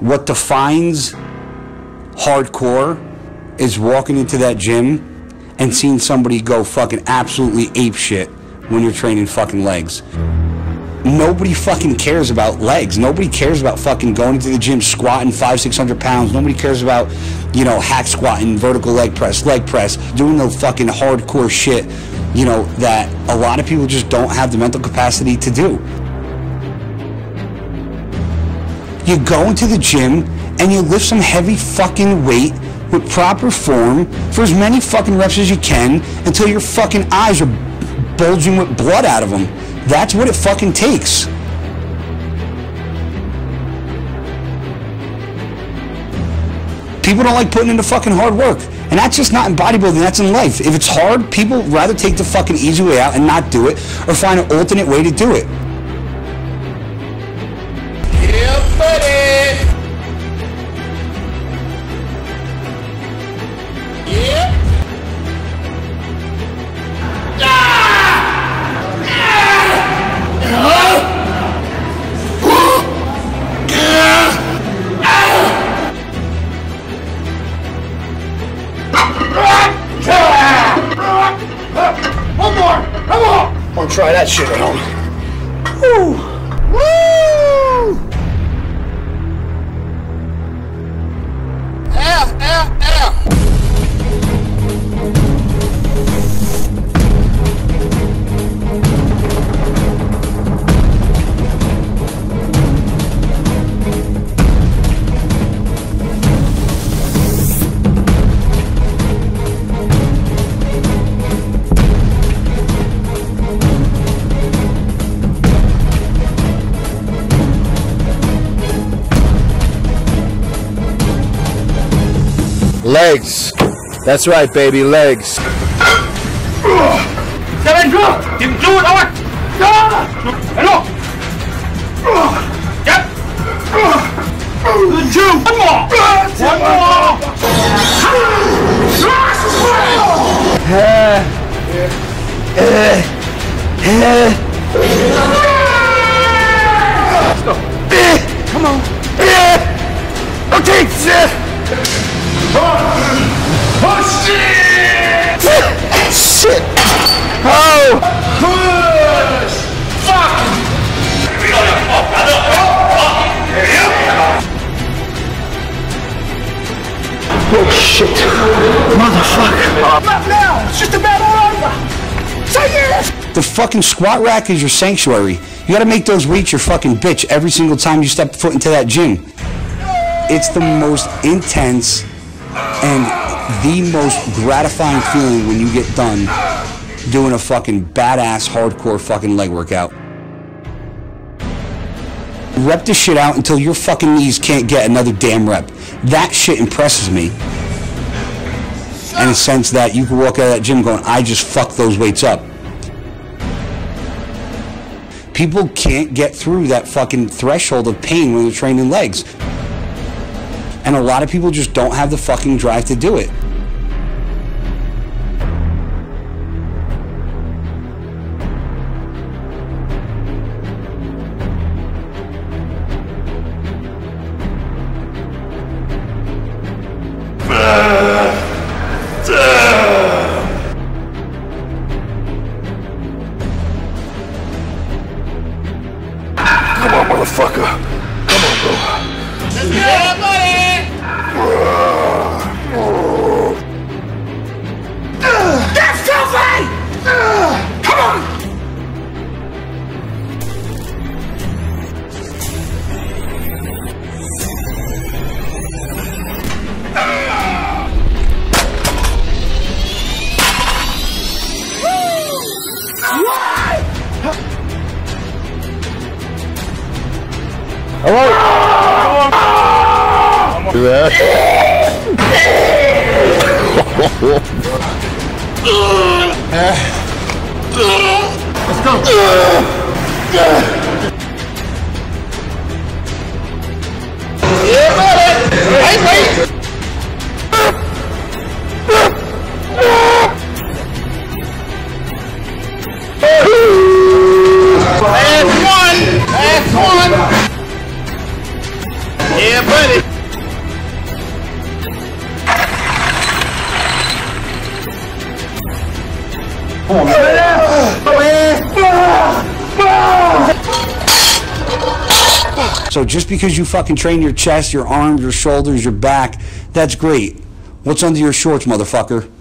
What defines hardcore is walking into that gym and seeing somebody go fucking absolutely apeshit when you're training fucking legs. Nobody fucking cares about legs. Nobody cares about fucking going into the gym squatting 500-600 pounds. Nobody cares about, you know, hack squatting, vertical leg press, doing the fucking hardcore shit, you know, that a lot of people just don't have the mental capacity to do. You go into the gym and you lift some heavy fucking weight with proper form for as many fucking reps as you can until your fucking eyes are bulging with blood out of them. That's what it fucking takes. People don't like putting into fucking hard work. And that's just not in bodybuilding, that's in life. If it's hard, people rather take the fucking easy way out and not do it, or find an alternate way to do it. Yeah, buddy! Yeah! Ah! Ah! Ah! One more! One more! I'm gonna try that shit at home. Woo! Woo! Legs. That's right, baby, legs. One more! One more! Let's go. Come on. Okay, oh shit! Shit! Oh! Push! Fuck! Oh shit! Motherfucker! Not now! It's just a battle over! Take it! The fucking squat rack is your sanctuary. You gotta make those weights your fucking bitch every single time you step foot into that gym. It's the most intense and the most gratifying feeling when you get done doing a fucking badass hardcore fucking leg workout. Rep this shit out until your fucking knees can't get another damn rep. That shit impresses me in a sense that you can walk out of that gym going, I just fucked those weights up. People can't get through that fucking threshold of pain when they're training legs. And a lot of people just don't have the fucking drive to do it. Come on, motherfucker. Come on, bro. Yeah, buddy! That's so fun! Come on! What? All right. Come on. Do that. Let's go. Yeah, buddy. Hey, that's one. That's one. Yeah, buddy. Come on, man. So just because you fucking train your chest, your arms, your shoulders, your back, that's great. What's under your shorts, motherfucker?